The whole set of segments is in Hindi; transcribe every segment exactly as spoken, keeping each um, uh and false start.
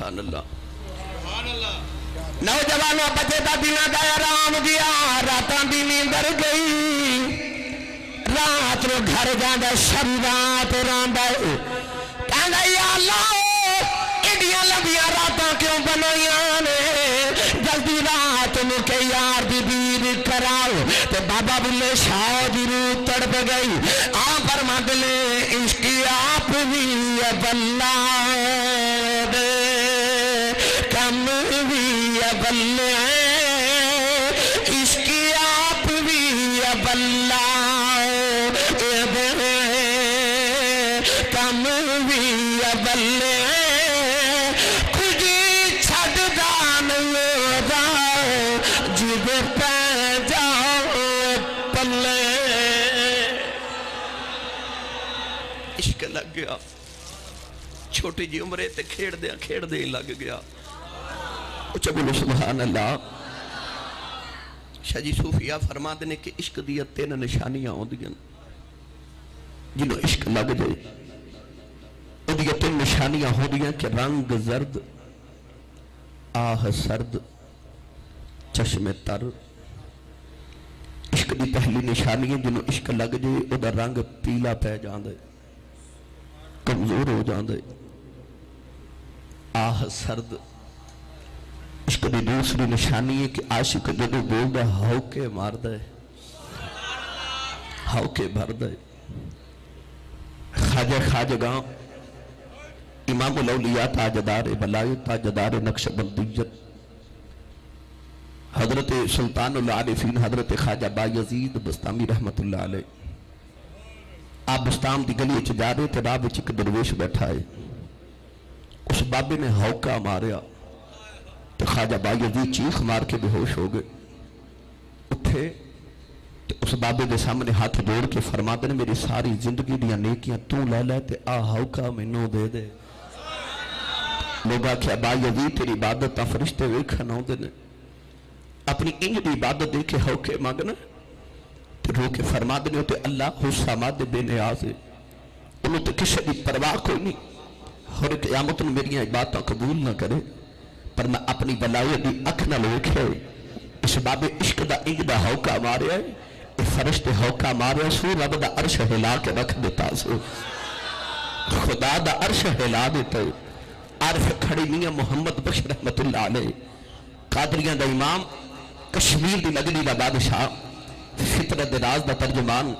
नौजवानों बचे का बिना आराम दिया रात भी नींदर गई रात घर जाता शरी रात एडिया लंबिया रात क्यों बनाइया ने जल्दी रात मुके यार दी बीर कराओ ते बाबा बुले शाह जरूर तड़प गई आ पर मदले इसकी आप भी बल्ला इसकी आप भी बल्ला कम भी बल्ले खुद छदान जिद पै जाओ पल्ले इश्क लग गया छोटी जी उम्रे ते खेड़दे खेड़दे लग गया बोलो सुभान अल्लाह। शाह जी सूफिया फरमाते ने कि इश्क दी तीन निशानियां आउंदियां जिन्हों इश्क लग जाए उहदियां तीन निशानियां होंदियां कि रंग जर्द आह सर्द चश्मे तर। इश्क दी पहली निशानी है जिन्हों इश्क लग जाए उहदा रंग पीला पै जांदा कमजोर हो जांदा। आह सर्द इश्क की दूसरी निशानी है कि आशिक जो बोलता हौके मारदा है हौके भरदा है। खाजा खाजगा इमामुल औलिया ताजदार बलाए ताजदार नक्शबंदियत हजरत सुल्तानुल आरिफीन हजरत खाजा बायजीद बस्तामी रहमतुल्लाह अलैह। आप बस्ताम की गली च जा रहे थे राह में एक दरवेश बैठा है उस बाबे ने हौका मारिया तो ख्वाजा बायजीद चीख मार के बेहोश हो गए। उठे तो उस बाबे के सामने हाथ जोड़ के फरमाते ने मेरी सारी जिंदगी दियां नेकियां तू लै लै ते आ हौका मैनू दे दे। लोग आख्या बायजीद तेरी इबादत फरिश्ते वेखन आउंदे ने अपनी इंज दी इबादत देख के हौके मंगन ते रो के फरमाते ने ते अल्लाह हुस्सा माद बेनियाज़ है उन्होंने तो किसी की परवाह कोई नहीं हर क़यामत नूं मेरियां इबादतां कबूल ना करे पर मैं अपनी बलाए की अख न वेखे इस बाबे इश्क दा इंज दा हौका मारिया फरिश्ते हौका मारिया सू रब दा अर्श हिला के रख दिता सू खुदा दा अर्श हिला दिता। अर्श खड़ी मियां मुहम्मद बख्श रहमतुल्लाह अलैह कादरियां दा इमाम कश्मीर की नगरी का बादशाह फितरत दे राज दा तर्जमान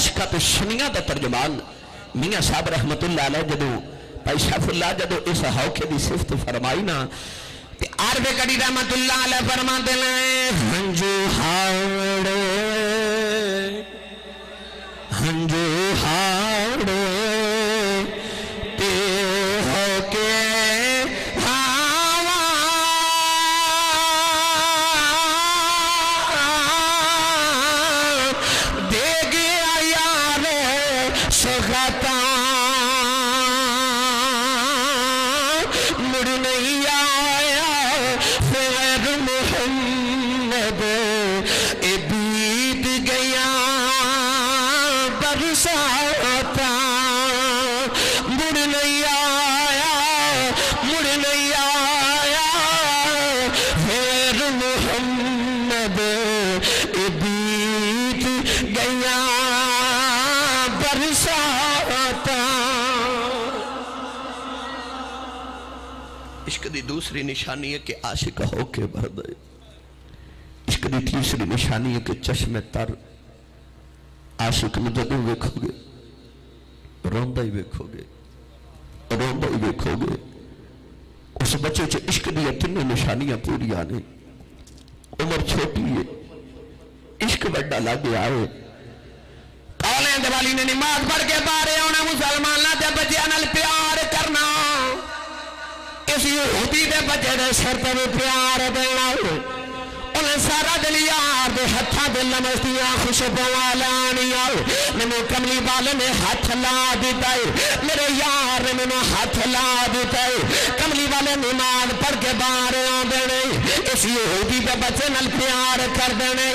अशका ते शनिया दा तर्जमान मियां साहब रहमतुल्लाह अलैह जदों भाई शाफुल्लाह जदों इस हौके की सिफत फरमाई ना आरवे कड़ी रहमतुल्लाह अलैह फरमाते हैं हंजू हावड़े हंजू हावड़े ते होके हावा दे गया यारे सुखता मुड़ नहीं दूसरी निशानी है कि आशिक होके भर दे। इश्क की तीसरी निशानी है कि चश्मे तर। आशिक में जदों वेखोगे रोंदा ही वेखोगे रोंदा ही वेखोगे। उस बच्चे च इश्क दी तीनों निशानियां पूरियां ने। उम्र छोटी है इश्क बड़ा लग गया है। कौले दिवाली ने नमाज पढ़ के बाहर आना मुसलमाना दे बच्चों नाल प्यार करना यहूदी दे बच्चे दे सिर ते प्यार देना उन्हें सारा दिल यार दे हत्था दे नमस्तियां खुशबुआ लानिया मैनू कमली वाले ने हाथ ला दिता मेरे यार ने मैनू हाथ ला दिता कमली वाले नमाज पढ़ के बाहर आंदे ने इस यहूदी दे बच्चे नाल प्यार करदे ने।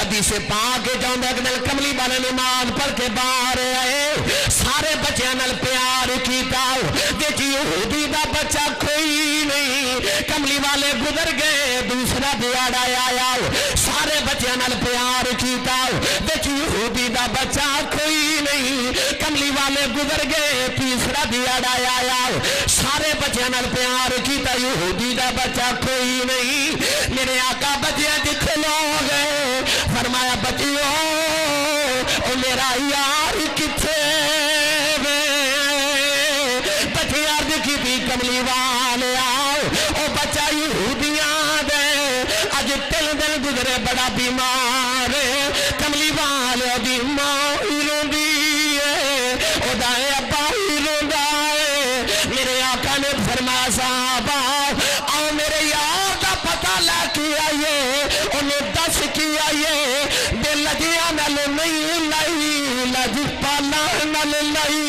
हदीस पाक जांदा कि कमली वाले नमाज पढ़ के बाहर आए सारे बच्चों नाल प्यार कीता ते यहूदी दा बच्चा कोई वाले गुजर गए, दूसरा दिहाड़ा आया, सारे बच्चों नाल प्यार कीता। यहूदी दा बच्चा कोई नहीं, कमली वाले गुजर गए, तीसरा दिहाड़ा आया, सारे बच्चों नाल प्यार कीता। यहूदी दा बच्चा कोई नहीं। मेरे आका बच्चे जिथे लो गए, फरमाया बच्चियो ओ मेरा यार किथे। कमली वाले आओ ओ बच्चा यहूदियां दे, अज तीन दिन गुजरे, बड़ा बीमार। कमली वाले दी मां रोंदी है, ओदा अब्बा रोंदा है। मेरे आका ने फरमाया साहब आओ मेरे यार का पता लैके आइए, उन्हें दस की आइए। दिल लदिया नल नहीं लाई, लज पाला नल लाई।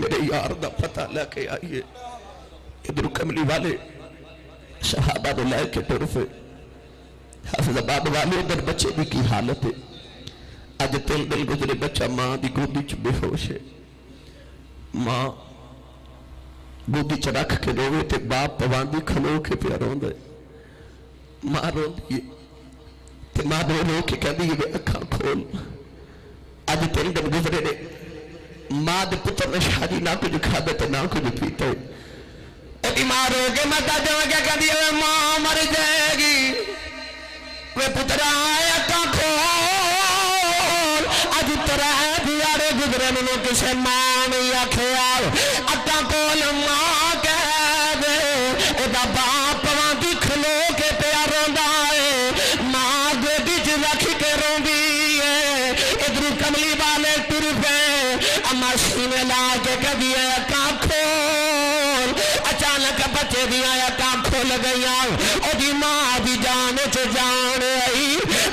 मेरे यार दा पता लैके आइए। इधर कमली वाले सहाबा को लैके तुरफे, हफजाबाद वाले इधर बच्चे की की हालत है। अज तीन दिन गुजरे, बच्चा मां की गोदी च बेहोश है। मां गोदी च रख के रोवे तो बाप पवांदी खलो के पिया रोंदा है। मां रोंदी है, मां रो रो के कहती है अखा खोल। अज तीन दिन गुजरे ने, मां के पुत्र ने शादी ना कुछ खादा तो ना कुछ पीता। बीमार हो गए, माता जो क्या कहती है मां मर जाएगी। वे पुत्रा अखा खोल, अज तेरा दिहाड़े गुजरे, मैनूं किसी मां नहीं आखिया। अखा खोल मां कह दे, ओदा बाप वांगी खलो के पिया रोंदा है। मां गोदी च रख के रोंदी है। इधरों कमली वाले तुर पे, अम्मा सीने ला के कभी अखा खोल। अचानक बच्चे दिया अखा खोल गई, ओदी मां दी जान च जान आई।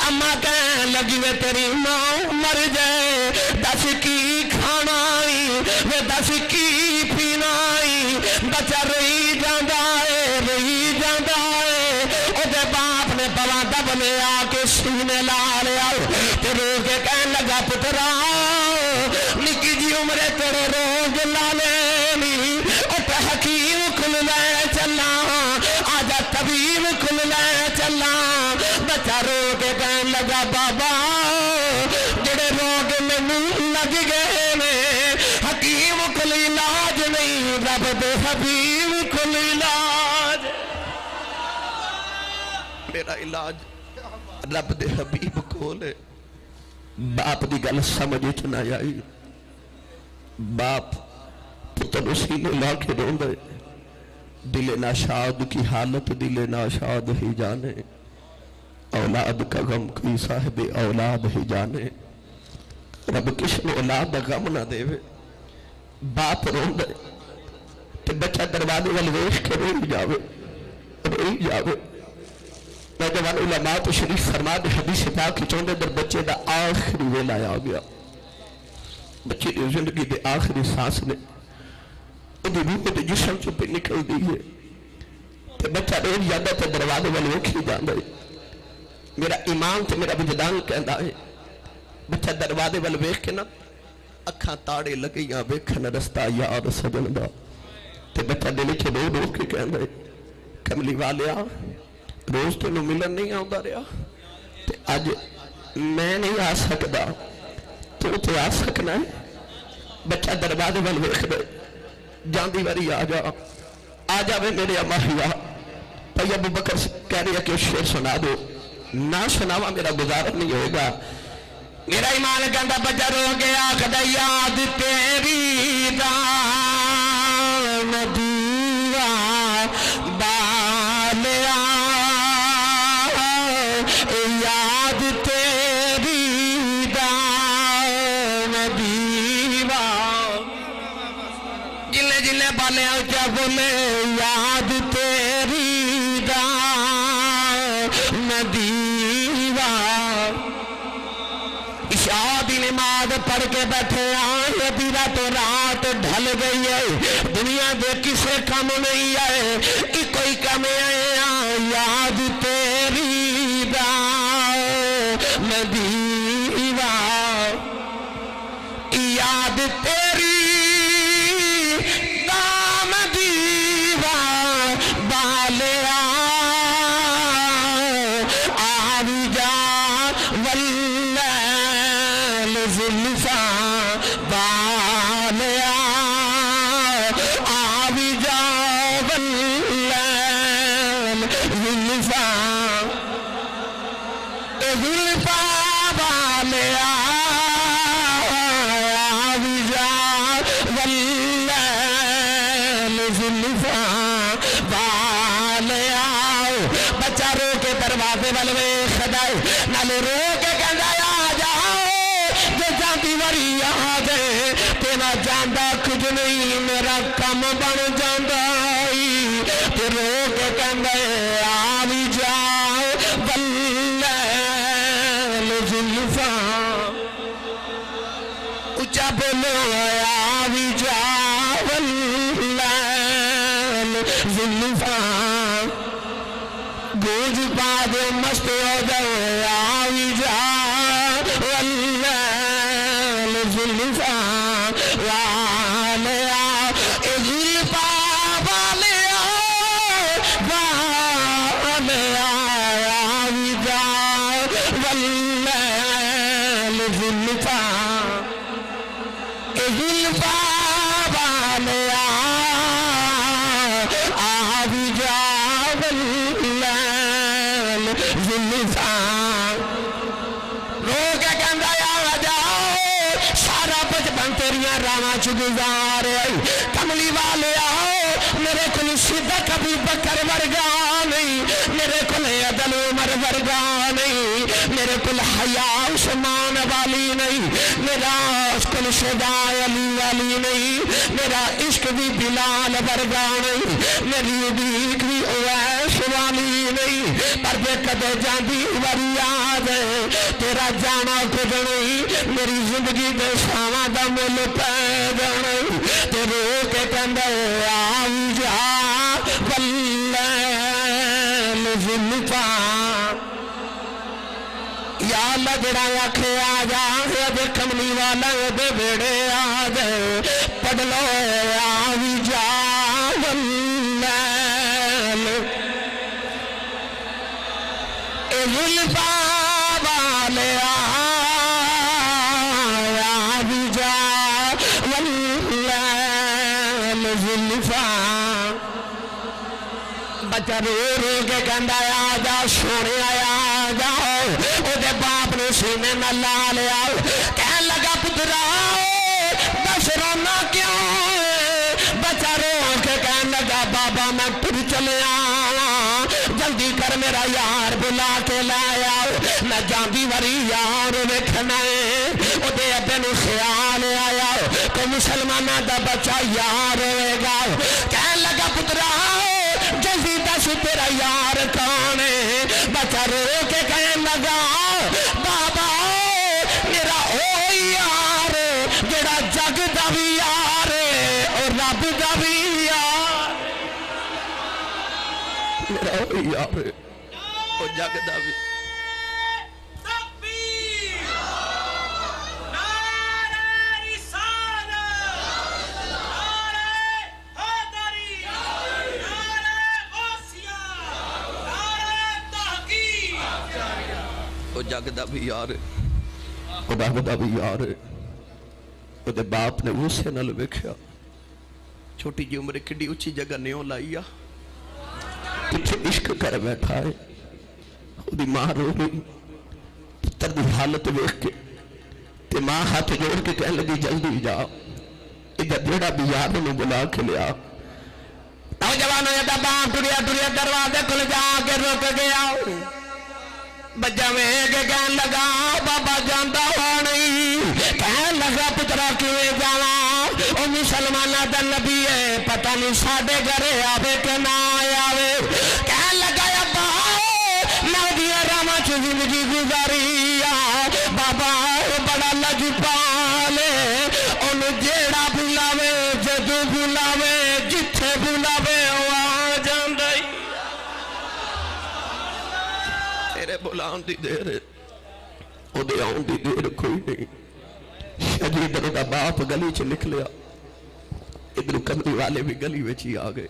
अम्मा कहन लगी वे तेरी मां मर जाए, दस की खाना आई, वे दस की पीना आई। बच्चा रही जाता है, रही जाता है। ओदे बाप ने पवा दबने आके सीने ला लिया ते रो के कहन लगा पुत्रा निकी जी उम्रे तेरे रोग लाले नहीं। हकीम कुल ले चला, आजा तबीब कुल ले चला। बच्चा रो के कहन लगा बाबा जेड़े रोग मैनू लग गए ने, हकीम कुल इलाज नहीं, रब दे हबीब कुल इलाज। मेरा इलाज रब दे हबीब कोल। बाप की गल समझ च ना आई। बाप पुत्र सीने ला के रोंद, दिले नाशाद की हालत, दिले नाशाद ही जाने। औलाद का गम कोई साहिब औलाद ही जाने। रब किसने औलाद गम ना देवे। बाप रोंद ते बच्चा दरवाजे वाल वेश के रोई जावे, रोई जावे। नौजवान उलमा तो शरीफ फरमा दे हदीस पाक चोंदे दर बच्चे दा आखिरी वेला आ गया। बच्चे की जिंदगी के आखिरी सांस ने रूप के जिसम चुप निकलती है। तो बच्चा रोज जाता तो दरवाजे वाल वेखी जाता है। मेरा ईमान तो मेरा विजदान कहता है बच्चा दरवाजे वाल वेख के ना अखा ताड़े लगिया, वेखन रस्ता यार सजन का। तो बच्चा दिल च रो रो के कहता है कमली वालिया रोज तेन मिलन नहीं आता रहा, तो अज मैं नहीं आ सकता, तू तो आ सकना है। बच्चा दरवाजे वाल वेखद जांदी वारी आ जा, आ जावे मेरे माहिया। भाई अबू बकर कह रहे कि शेर सुना दो, ना सुनावा मेरा गुजारा नहीं होगा। मेरा ईमान कहता बच्चा रो गया, आखदा याद तेरी दाम दुआ बालिया, याद तेरी दाम दीवा। जिले जिले बाले क्या बोले याद तेरी दाम दीवा। इशा दी नमाज पढ़ के बैठे आए, दीरा तो रात ढल गई है, दुनिया दे किसे कम नहीं आए। इको ही कम आया याद तेरी दाम दीवा, याद तेरी दाम बाबे वाले सदाई नाले रो के कहना आ जाओ जो जाती वारी आ दे तेरा जाना कुछ नहीं मेरा काम बन जाता ते रो के कहना आ भी जाओ बल्ले जुल्फा उच्चा बोलो आ भी जाओ बल्ले जुल्फा गूंज पा दे मस्त हो जाओ आई जा वल्लैल जुल्फा वाले ए जुल्फा वाले वाले आई जा वल्लैल जुल्फा ए जुल्फा वाले आई जा गुजार आई कमली वाले आओ मेरे को सिद्दत अबू बकर वर्गा नहीं मेरे को अदल उमर वर्गा नहीं मेरे को हया उस्मान वाली नहीं मेरा उसको शदा अली वाली नहीं मेरा इश्क भी बिलाल वर्गा नहीं मेरी उदीक भी उवैस वाली नहीं पर जे कदे जाती वरी याद तेरा जाना कुछ नहीं मेरी जिंदगी के शावां दा मुल पै जाना ते रो के कहंदा आई जा वल्लैल जुल्फा या अल्लाह जरा आखे आ जा दे कमली वाला दे बेड़े आ दे पगलो आई जा वल्लैल जुल्फा वाले बच्चा रो रो के कहता आ जा सोने आया जाओ ओदे बाप ने सीने में ला लिया कह लगा पुत्रा दस रोना क्यों बच्चा रो के कहने लगा बाबा मैं फिर चले आवा जल्दी कर मेरा यार बुला के लाया मैं जाती वारी यार देखना ओदे अबे नु ख्याल आया कोई मुसलमाना दा बच्चा यार होगा कह लगा पुत्रा जल्दी दस तेरा यार कौन है बच्चा रो के कहने लगा बाबा मेरा ओ यार जेड़ा जग दा भी यार और रब दा भी यार मेरा ओ यार ओ जग दा भी जगदा भी यार रबदा भी यार ओदे बाप ने उसे नाल वेख्या छोटी जी उम्र किड्डी उची जगह न्यों लाई आ पिछे इश्क कर बैठा है ओदी मां रो रही पुत्र दी हालत वेख के ते मां हाथ जोड़ के कह लगी जल्दी जा इधर जेड़ा भी यार ने बुला के लिया नौजवान दा बाप टुरिया टुरिया दरवाजे खुल जा के रुक गया बच्चा वेख के कह लगा बाबा जाता हुआ नहीं कह लगा पुत्रा किए जाना ओ मुसलमाना दा नबी है पता नहीं साढ़े घरे आवे के ना आवे कह लगा अब्बा मैं दिया रामा च जिंदगी गुजारी बाबा बड़ा लजपाल ओनू जेड़ा बुलावे जदू बुलावे जिथे बुलावे बुलान की देर ओदे आउन की देर कोई नहीं अजी इधर का बाप गली च निकलिया इधर कमली वाले भी गली में ही आ गए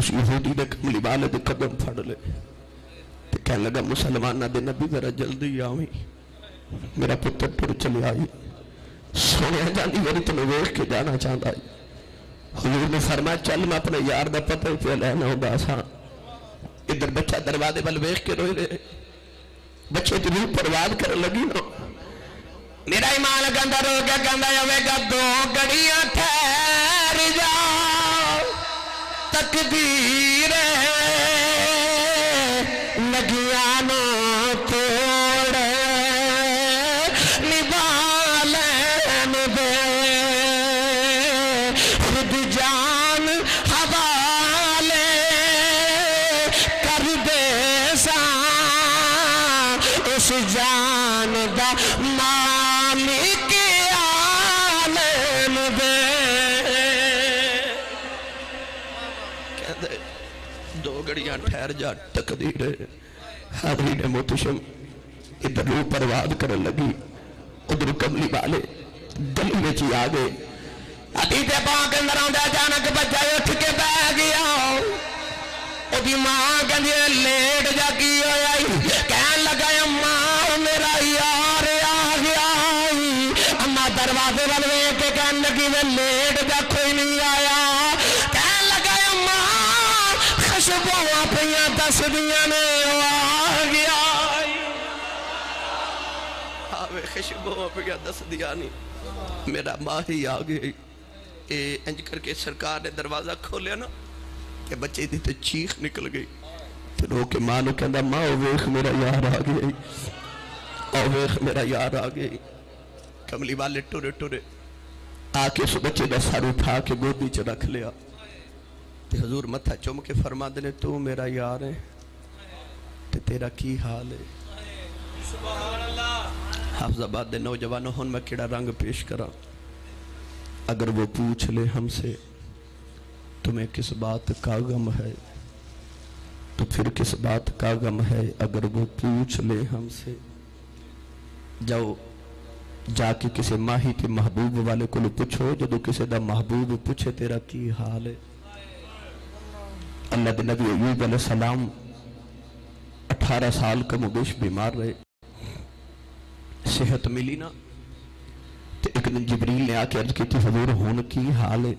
उस यहूदी ने कमली वाले के कदम फड़ ले ते कह लगा मुसलमाना दे नबी जरा जल्दी आवी मेरा पुत्र टुर चले आई सोने जानी मेरी तेन वेख के जाना चाहता है हुजूर ने फरमाया चल मैं अपने यार का पता ही पे लैना होगा सा इधर बच्चा दरवाजे वाल वेख के रोए रहे बच्चे की रूह परवाद कर लगी ना मेरा ईमान कहता रो के कहता आवेगा दो घड़ियां ठहर जाओ तकदीर खुद जान हवाले कर दे सा उस जान दा मालिक आलम दे। कहते दो घड़ियां ठहर जा तकदीर हारी ने मोहतशम इधर रूह बर्बाद करने लगी, उधर कमली वाले गली में जी आ गए। अतीते पाक अंदर आंदा अचानक बच्चा उठ के बह गया। ओदी मां कहंदी लेट जा की होया, कहन लगा अम्मा मेरा यार आ गया। अम्मा दरवाजे वाल वेख के कहन लगी वे लेट जा कोई नहीं आया। कहन लगा अम्मा खुशबू पईयां दसदियां ने आ गया। आवे खुशबू पईयां दसदियां ने मेरा मां ही आ गई। ए, इंज करके सरकार ने दरवाजा खोलिया ना कि बच्चे दी तो चीख निकल गई। फिर रो के मां कहता मां वेख मेरा यार आ गई, ओ वेख मेरा यार आ गई। कमली वाले टुरे टुरे आके उस बच्चे का सर उठा के गोदी च रख लिया। ते हजूर मत्था चुम के फरमाते ने तू मेरा यार है ते तेरा की हाल है। हाफजाबाद के नौजवानों हुन मैं केड़ा रंग पेश करा। अगर वो पूछ ले हमसे तुम्हें किस बात का गम है तो फिर किस बात का गम है। अगर वो पूछ ले हमसे जाओ जाके किसी माही के महबूब वाले को पूछो। जो किसी का महबूब पूछे तेरा की हाल है। अल्लाह के नबी अय्यूब अलैहिस्सलाम अठारह साल कम उबेश बीमार रहे, सेहत मिली ना। एक दिन जबरील ने आके अर्ज की हजूर हुन की हाल है।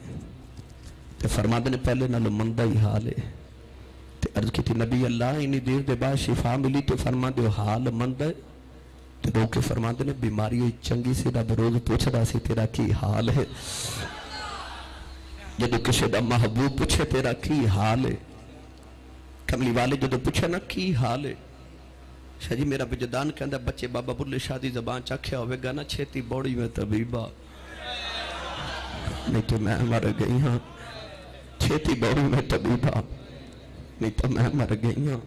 तो फरमाते ने पहले नालों मंदा ही हाल है। तो अर्ज की नबी अल्लाह इन्नी देर के बाद शिफा मिली तो फरमाते हाल मंदा है। तो रो के फरमाते ने बीमारी चंगी से रब रोज पूछता सी तेरा की हाल है। जब किसी का महबूब पूछे तेरा की हाल है। कमली वाले जो पूछे ना की हाल है। शाह जी मेरा विजदान कहता बच्चे बाबा बुल्ले शाह की जबान च आख्या होगा ना छेती बौड़ी में तबीबा, नहीं तो मैं मर गई हाँ। छेती बौड़ी में तबीबा, नहीं तो मैं मर गई हाँ।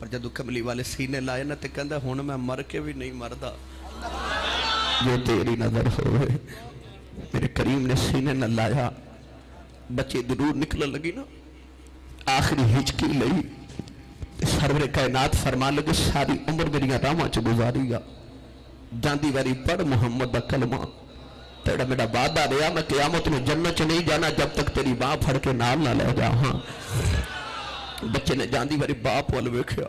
पर जब कमली वाले सीने लाए ना तो कहता हुण मैं मर के भी नहीं मरदा जो तेरी नजर होवे। मेरे करीम ने सीने न लाया, बच्चे जरूर निकलन लगी ना। आखिरी हिचकी लई सरवरे कायनात फरमान लगे सारी उम्र मेरिया राहों च गुजारी गा। जांदी वारी पढ़ मुहम्मद दा कलमा, तेरा मेरा वादा रहा मैं क़यामत में जन्नत च नहीं जाना जब तक तेरी मां फड़ के नाल ना ले जा। हां बच्चे ने जांदी वारी बाप वाल वेखिया,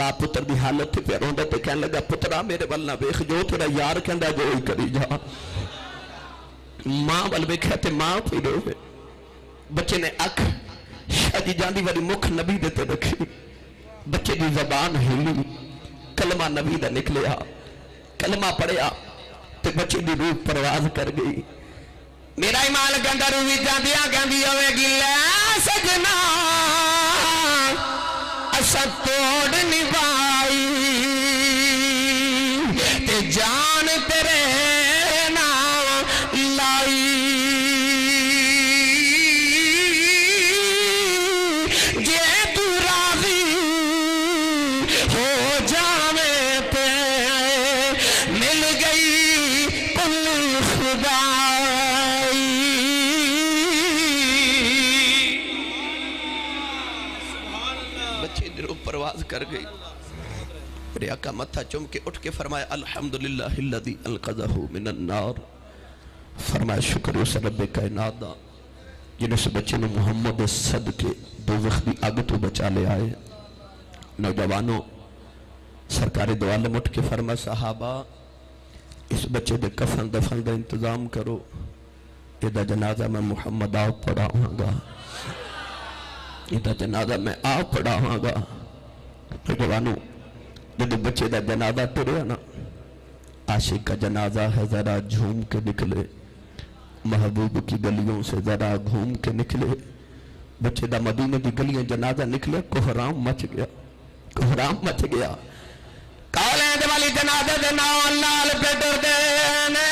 बाप पुत्र की हालत ते पे रोंदा ते कहन लगा पुत्रा मेरे वाल ना वेख, जो तेरा यार कहंदा जो ही करी जा। मां वाल वेखिया ते मां पी रोवे। बच्चे ने अख शादी जांदी वाली मुख नबी देते रखी, बच्चे की जबान हिली, कलमा नबी का निकलिया। कलमा पढ़िया तो बच्चे की रूह परवाज कर गई। मेरा ईमान कहता रूह जांदिया कहती होगी ले सजना असा तोड़ निभाई ते जान तेरे नाम लाई। कर गई मेरे आका मत्था चुम के उठ के फरमाया अल्हम्दुलिल्लाहिल्लज़ी अलक़ज़हू मिनन नार। फरमाया शुक्र उस रब कायनात दा जिन्हें उस बच्चे ने मुहम्मद सदके दोज़ख दी अग तो बचा ले आए। नौजवानों सरकारी दो आलम उठ के फरमाया सहाबा इस बच्चे के कफन दफन का इंतजाम करो, एदा जनाजा मैं मुहम्मद आप पढ़ावांगा, एदा जनाजा मैं आप पढ़ावांगा। नौजवानों जो बच्चे का जनाजा तुरया ना, आशिक का जनाजा है जरा झूम के निकले, महबूब की गलियों से जरा घूम के निकले। बच्चे का मदीने की गलियां जनाजा निकले, कोहराम मच गया, कोहराम मच गया। वाली जनाजे दे नाल नाल पे डरदे ने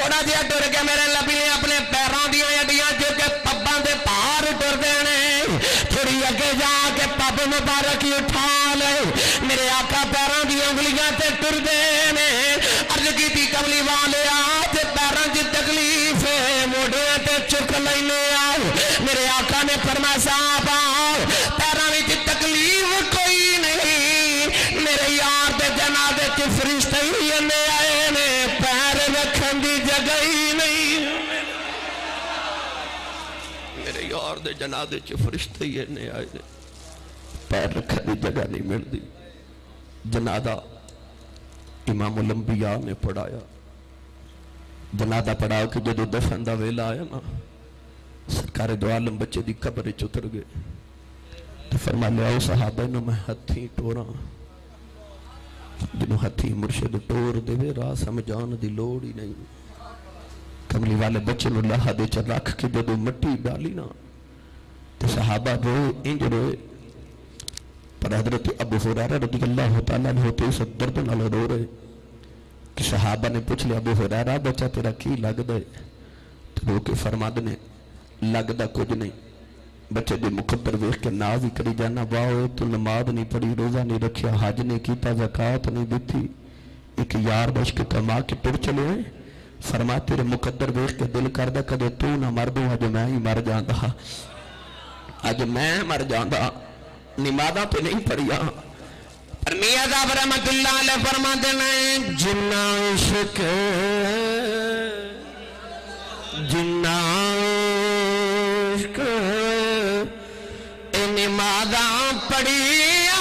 थोड़ा जहा टुर के मेरे लभी अपने पैरों दड्डियां चुक के पब्बा के भार टुरते हैं। थोड़ी अगे जाके पब मुबारक उठा ले मेरे आका पैरों दंगलियां से टुरते हैं। अर्ज की कमली वाले आ पैरों की तकलीफ है मोडिया से चुक लेने आओ। मेरे आका ने फरमा साहब आओ पैरों में तकलीफ कोई नहीं मेरे यार के जनाजे च फरिश्ते ही आने आए ने पैर रखने की जगह ही नहीं। मेरे यार के जनाजे च फरिश्ते ही आने आए ने पैर रखने की जगह नहीं मिलती। जनादा इमामुल अंबिया ने पढ़ाया, जनादा पढ़ा के जो दफन का वेला आया ना सरकार दो आलम बच्चे की कब्र च उतर गए तो फरमाया ओ सहाबा इन्हों मैं हथी टोरा। जिन्हों हथी मुर्शद टोर देवे राह समझाने की लोड़ ही नहीं। कमली वाले बच्चे लाहा दे च रख के जो मट्टी डाली ना तो सहाबा रोए इंज रोए पर हजरत अबू हुरैरा रज़ियल्लाहु तआला अन्हु तो इस दर्द नाल रो रहे कि सहाबा ने पूछ लिया अबू हुरैरा बच्चा तेरा की लगता है तो रो के फरमाते ने लगता कुछ नहीं बच्चे के मुकद्दर वेख के ना भी करी जाना वाह तू नमाज नहीं पढ़ी रोजा नहीं रखिया हज नहीं किया ज़कात नहीं दी एक यार बश्क कमा के टुर चले। फरमा तेरे मुकद्दर वेख के दिल करदा कदे तू ना मर दू अज मैं ही मर जाता अज मैं मर जाता नमाज़ तो नहीं पढ़िया। पर मियां साहब रहमतुल्लाह अलैह फरमाते हैं जिन्ना इश्क जिन्ना इश्क नमाज़ा पढ़िया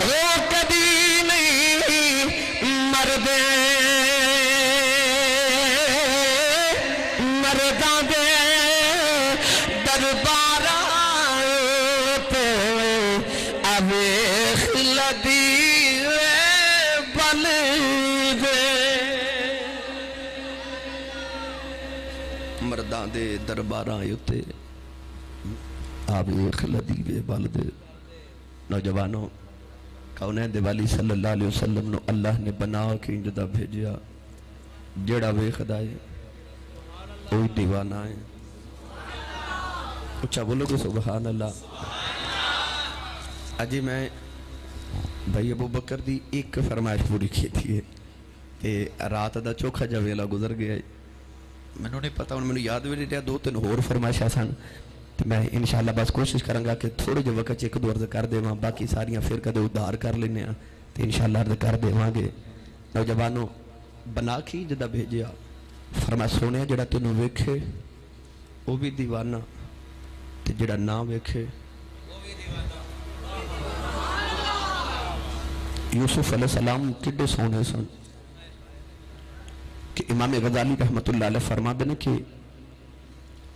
वो कभी नहीं मरदे मरदा दे दरबार पे अबे खिलदी बन मर्दां दे दरबारां उत्ते आवेख लदीवे बल दे। नौजवानों कौनैन दे वाली सल्लल्लाहु अलैहि वसल्लम नु अल्लाह ने बना के इंज दा भेजिया जेड़ा वेखदा है कोई दीवाना है। अच्छा बोलो तो सुभान अल्लाह। अजी मैं भाई अबू बकर दी एक फरमाइश पूरी कीती है ते रात दा चोखा जा वेला गुजर गया है। मैनू नहीं पता हुण मैनू याद भी नहीं रहा दो तीन होर फरमाइशां सन ते मैं इंशाअल्लाह बस कोशिश करांगा कि थोड़े जे वक्त एक दो अर्ज कर देवां बाकी सारियां फिर कदे उधार कर लैने आ ते इंशाअल्लाह अर्ज कर देवांगे। नौजवानों बना की जदा भेजिया फरमा सोने जड़ा तेनों वेखे वह भी दीवाना ते जड़ा ना वेखे यूसुफ अलैहिस्सलाम किड्डे सोने सन कि इमाम गजाली रहमतुल्लाह अलैह फरमाते हैं कि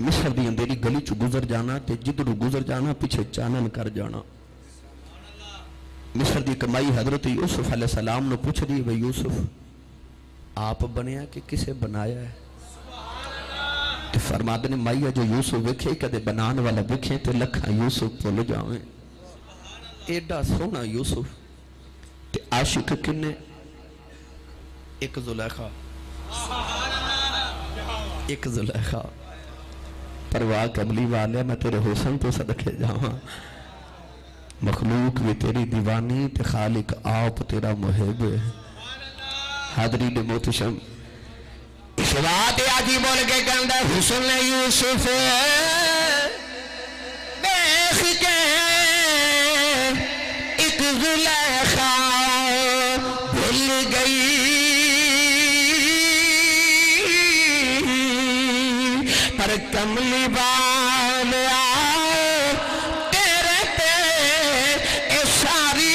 मिस्र दी अंधेरी गली चु गुजर जाना ते जिधरों गुजर जाना पिछे चानन कर जाना। मिस्र दी कमाई हजरत यूसुफ अलैहिस्सलाम ने पूछ दी भाई यूसुफ आप बनिया कि किसे बनाया है तो फरमाते ने माई जो यूसुफ वेखे कदे बनाने वाला वेखे तो लखा यूसुफ भुल जावे। एडा सोहना यूसुफ ते आशिक किन्ने एक जुलेखा एक जुलेखा परवाह कमली वाले मैं तेरे हुसन तो सदके जावा मखलूक भी तेरी दीवानी ते खालिक आप तेरा मुहिब है। हादरी ने मोहतरम इस बात आजी बोल के कहता हुस्न यूसुफ देख के एक जुलेखा भूल गई पर कमली बाल तेरे पे ये सारी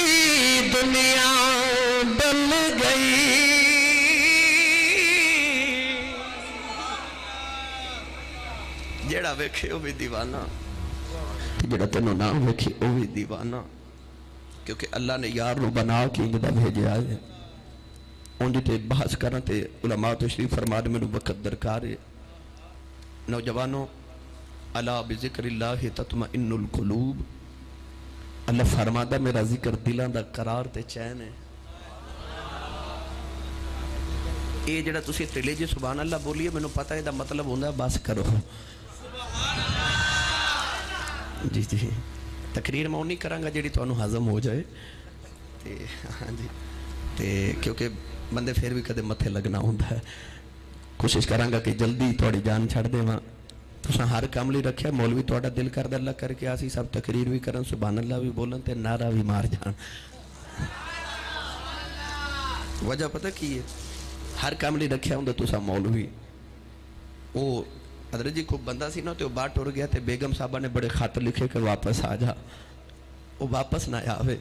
दुनिया डल गई। जेड़ा वेखे वह भी दीवाना जेड़ा तेनों ना वेखे वह भी दीवाना क्योंकि अल्लाह ने यार नू बना के इंजदा भेजा है। उन्हें तो बहस करा तो उलमा तशरीफ फरमा दे मैनू वक्त दरकार है। नौजवानों अला बिज़िक्रिल्लाह तत्मइन्नुल कुलूब अल्लाह फरमाता मेरा जिक्र दिलों का करार ते चैन है। ये जरा तुम त्रिले जी सुबहान अल्लाह बोलिए, मैनू पता है मतलब होंगे बस करो जी जी। तकरीर मैं नहीं कराँगा जी थोड़ा हजम हो जाए ते, हाँ जी ते क्योंकि बंदे फिर भी कदे मथे लगना होंदा है। कोशिश कराँगा कि जल्दी थोड़ी जान छड़ देवां। तुसां हर काम लई रखिया मौलवी तुहाडा दिल करदा अल्लाह करके आसी सब तकरीर भी करन सुभान अल्लाह भी बोलन ते नारा भी मार जान। वजह पता की है? हर काम लई रखिया हुंदा तुसां मौलवी। ओ हजरत जी कोई बंदा सी ना तो बाहर टुर गया तो बेगम साहबा ने बड़े खत लिखे कि वापस आ जा, वो वापस ना आवे।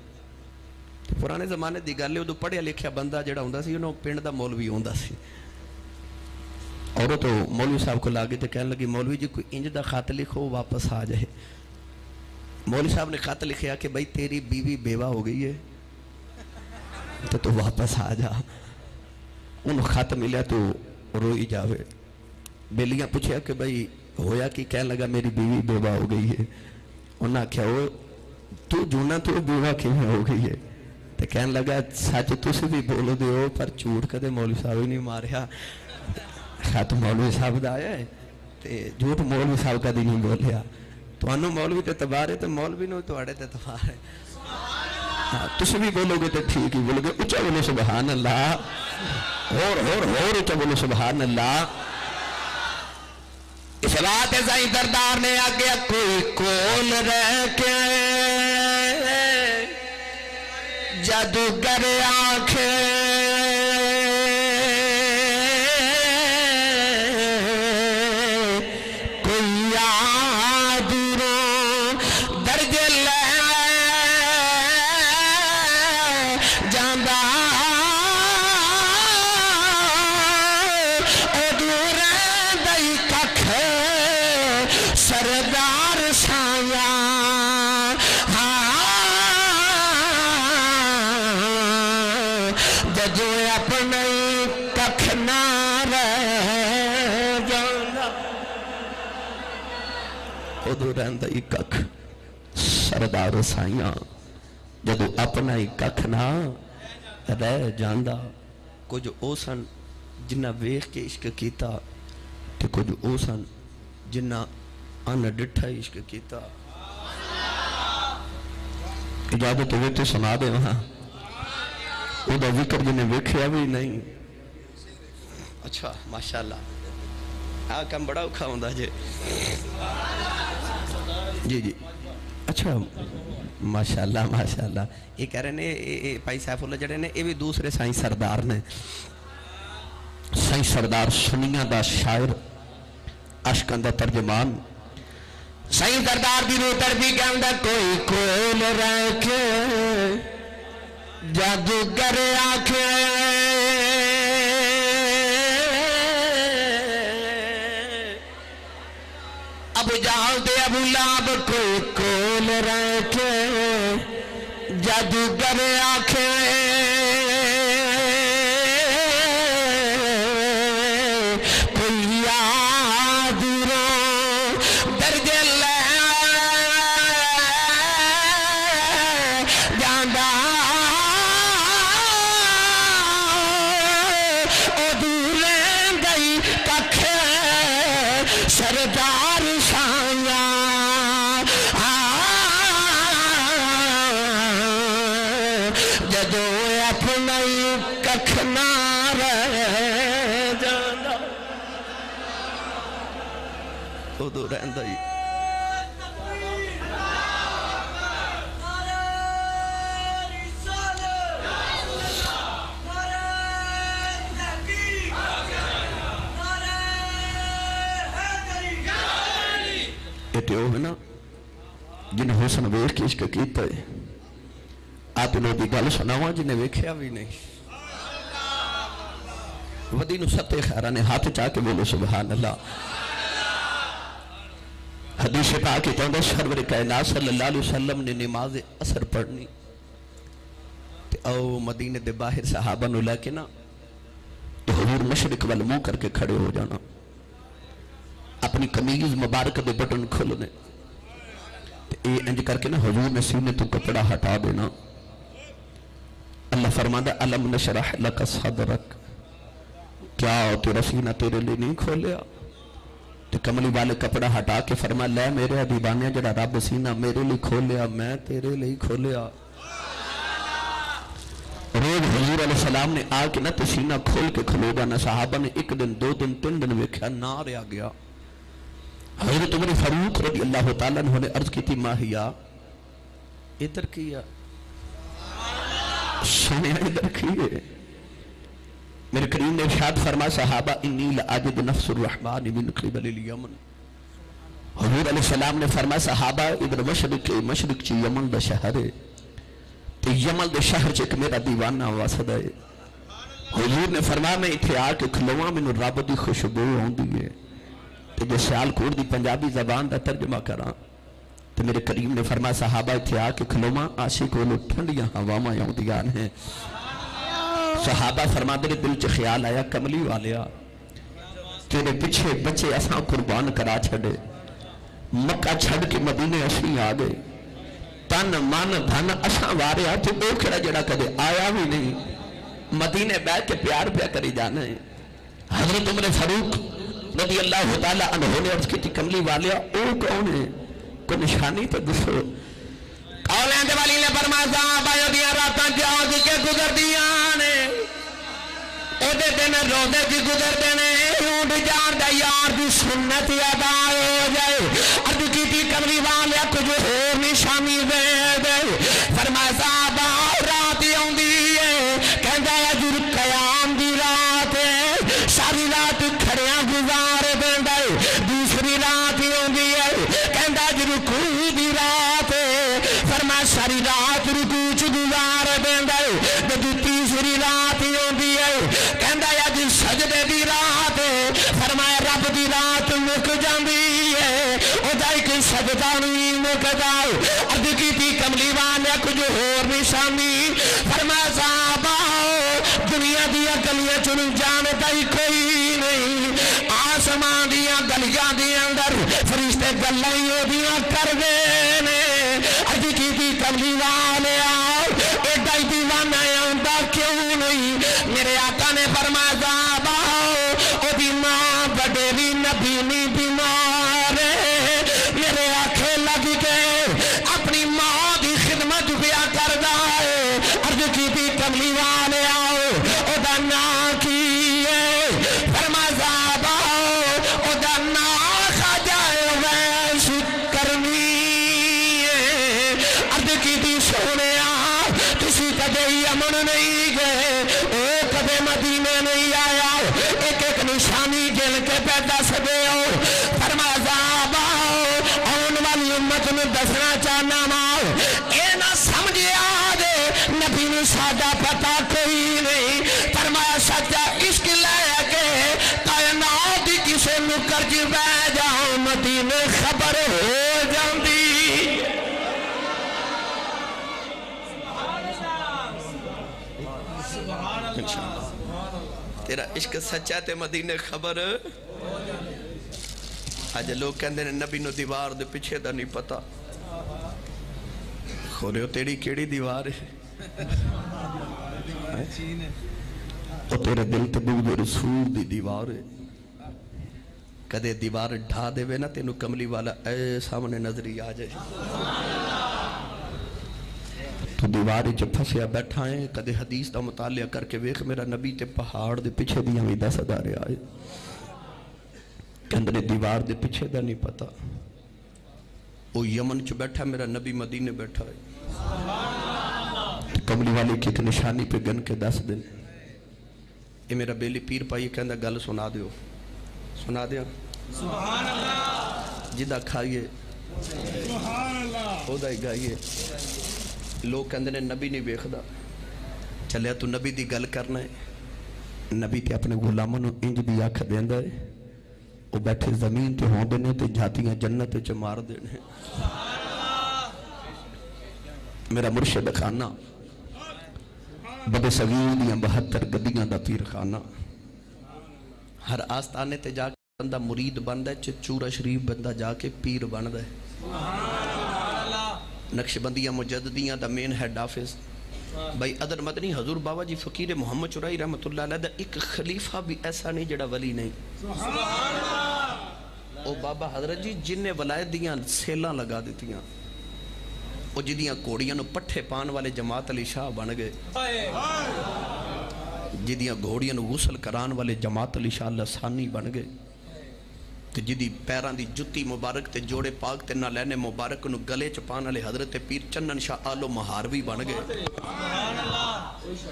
पुराने जमाने की गल है, उदों पढ़िया लिखिया बंदा जिहड़ा हुंदा सी उन्होंने पिंड का मौलवी हुंदा सी। और तो मौलवी साहब को ला गई तो कह लगी मौलवी जी कोई इंज का खत लिखो वापस आ जाए। मौलवी साहब ने खत लिखिया कि भाई तेरी बीवी बेवा हो गई है तो तू वापस आ जा। उन्होंने खत मिला तो रोई जावे। बेलियाँ पूछा कि भाई होया कि, कह लगा मेरी बीवी बेवा हो गई है। उन्हें आख्या वो तू जूना तो बेवा किवें हो गई है? तो कह लगा सच तुसी भी बोलो दे हो पर झूठ कदे मौलवी साहब ही नहीं मारिया। खत मौलवी साहब का आया है तो झूठ मौलवी साहब कभी नहीं बोलिया। तुहानू मौलवी तो तबार है तो मौलवी नूं तुहाडे ते तबार है। हाँ तुसी भी बोलोगे तो ठीक ही बोलोगे। उच्चा बोलो सुबहान अल्लाह। और होर होर उच्चा बोलो सुबहान अल्लाह। इस रात साई दरदार ने आगे कोई कोल रह के जादूगर आखे कोई आदरो दर्जे ले जांदा सरदार साइया जब अपना ही कख ना रह जांदा। कुछ ओ सन जिन्ना वेख के इश्क किया तो कुछ ओ सन जिन्ना अनडिठा इश्क किया। इजाजत हो तो सुना दे जिक्र जिन्हें वेख्या भी नहीं। अच्छा माशाल्लाह आ काम बड़ा औखा होंदा जे जी जी। अच्छा माशाल्लाह माशाल्लाह। ये कह रहे ने भाई सैफुल्ला जड़े ने ये भी दूसरे साईं सरदार ने। साईं सरदार सुनिया का शायर अशकन का तर्जमान। साईं सरदार की रू तरफी कहता कोई कोल रख जादूगर आखे अब जाओ दे अबू लाब कोई कोल रखे जादूगर आखे कोई आदरो दर्जे ले जांदा ओ दूर गई कख सरदार ना जिन्हें हुसन वेख के इश्क किया। आप लोग गल सुनावा जिन्हें वेख्या भी नहीं। वदी नूं सत्ते खैरा ने हाथ चाह के बोलो सुभान अल्लाह। हदीस पाक के चौदह सरवर कायनात सल्लल्लाहु अलैहि वसल्लम ने नमाज असर पढ़नी ते आओ मदीने के बाहर सहाबा नूं लैके ना तो हुजूर मशरिक वाल मुँह करके खड़े हो जाना। अपनी कमीज मुबारक के बटन खोलने तो ये इंज करके ना हुजूर ने सीने तो कपड़ा हटा देना। अल्लाह फरमाता अलम नशरह लक सदरक, क्या तेरा सीना तेरे लिए नहीं खोलिया? तो कमली वाले कपड़ा हटा के फरमा लै मेरे दीवाने जरा रब सीना मेरे लिए खोलिया मैं तेरे लिए खोलिया। रोज हुजूर अलैहिस्सलाम ने आके ना तो सीना खोल के खलोगा ना। साहबा ने एक दिन दो दिन तीन दिन वेख्या ना रहा गया। हजरत उमर फारूक रज़ी अल्लाह तआला अन्हु ने अर्ज की थी माहिया इधर किया सुनिया इधर किए। मेरे करीम ने इरशाद फरमा सहाबा इन्नी लाजिद नफ्सुर रहमान बिन क़िबल अल यमन। हुजूर अलैहिस्सलाम ने फरमा सहाबा इधर मशरक़ मशरक़ च यमन दा शहर है तो यमल के शहर च एक मेरा दीवाना वसदा है। हुजूर ने फरमाया मैं इत्थे आके खलोवां मैनूं रब की खुशबू आउंदी है। तो जो सियालकोट की पंजाबी जबान का तर्जमा करा तो मेरे करीम ने फरमाया सहाबा इत्थे आके खलोवां आशिक कोलों ठंडियां हवावां आउंदियां ने। सहाबा फरमाते दिल च ख्याल आया कमली वालिया तेरे पिछे बच्चे असां कुर्बान करा छड़े मक्का छड़ के मदीने असीं आ गए। तन मन धन असा वारिया तो वो खेड़ा जड़ा कदे आया भी नहीं। मदीने बैठ के प्यार प्या करी जाना है। हजरत उमर फारूक रज़ी अल्लाह तआला अन्हु ने अर्ज की कमली वालिया ओ कौन है कोई निशानी तो दसो। कौन वाली ने फरमाया बायो दिया रात जाओ के गुजर दिया ने ओदे दिन रोंदे जी गुजरते ने ऊंट जान दा यार दी सुन्नत अदा हो जाए। अर्ज की कमली वालिया कुछ होर निशानी दे दे फरमाया रात आउंदी है कहंदा अज कयाम दी रात है सारी रात खड़िया गुजार देंदा है। दूसरी रात आउंदी है कहंदा अज रुकू दी रात है फरमाया सारी रात रुकू च गुजार देंदा है। तीसरी रात आउंदी है कहंदा अज सजदे दी रात है फरमाया रब दी रात मुक जांदी है ओदा इक सजदा नहीं मुकदा। अर्ज की कमली वालिया कुछ होर निशानी फरमाया साहबा दुनिया दिया गलियां चुन जानता ही कोई नहीं। आसमां दिया गलियां दे अंदर फरिश्ते गल्लां ही ओदियां करदे ने। अर्ज की कमली वालिया एडा ही दीवाना आंदा क्यों नहीं? मेरे आका ने फरमाया साहबा ओदी मां बडेरी नबी नी बीमार मेरे आखे लग गए अपनी मां की खिदमत पिया करदा है। अर्ज की कमली वाले आओ ओदा नाम की है फरमाया साहबा ओदा नाम खाजा वैश करनी है। अर्ज की सोने तुसी कदे यमन नहीं गए ओ कदे मदीने नहीं आया एक एक निशानी गिन के पे दस दे ओ। फरमाया साहबा आने वाली उम्मत नूं दसना चाहना माओ ए ना समझिया दे नबी नूं सादा पता कोई नहीं। फरमाया सच्चा इश्क लैके कायनात दी किसे नुक्कर च बह जाओ मदीने खबर हो जांदी। तेरा इश्क सच्चा ते मदीने खबर अज लोग कहते हैं नबी नूं दीवार दे पिछे दा नहीं पता खोरे तेरी केड़ी दीवार है ओ तेरे दिल ते बुग़्ज़ रसूल दी दीवार है। कदे दीवार ढा देवे ना तेनू कमली वाला ऐ सामने नजरी आ जाए। तू दीवार च फसिया बैठा है कदे हदीस का मुतालिया करके वेख मेरा नबी ते पहाड़ दे पिछे दियां भी दस अदारे आए। कंदरे दीवार दे पिछे दा नहीं पता वो यमन च बैठा मेरा नबी मदीने बैठा है। कमली वाले की एक निशानी पे गन के दस दिन ये मेरा बेली पीर पाई कहंदा गल सुना दियो सुना दिया जिदा खाइए ओदा ही गाइए। लोग कहते हैं नबी नहीं वेखदा चलिया तू नबी की गल करना है। नबी तो अपने गुलामों को इंज की अख देंदा है वो बैठे जमीन ते होंदे ने ते जातियां जन्नत च मार देने। मेरा मुर्शद खाना बड़े सगीर दियां बहत्तर गद्दियां दा पीर खाना हर आस्थाने ते जाके बंदा मुरीद बनदा है चूरा शरीफ बंदा जाके पीर बनदा है। नक्शबंदिया मुजद्दियाँ दा मेन हेड ऑफिस भाई अदर मदनी हजूर बाबा जी फकीर मोहम्मद चुराई रहमतुल्लाह अलैह दा एक खलीफा भी ऐसा नहीं जड़ा वली नहीं। ओ बाबा हजरत जी जिन्हें वलायत दियाँ सेलां लगा दितियाँ और जिदियाँ घोड़ियां नूं पट्ठे पाने वाले जमात अली शाह बन गए, जिदियाँ घोड़ियां नूं गुसल कराने वाले जमात अली शाह लसानी बन गए, तो जिदी पैरों की जुत्ती मुबारक ते जोड़े पाक ते नालैने मुबारक नूं गले च पाने वाले हजरत पीर चन्नन शाह आलो महारवी बन गए।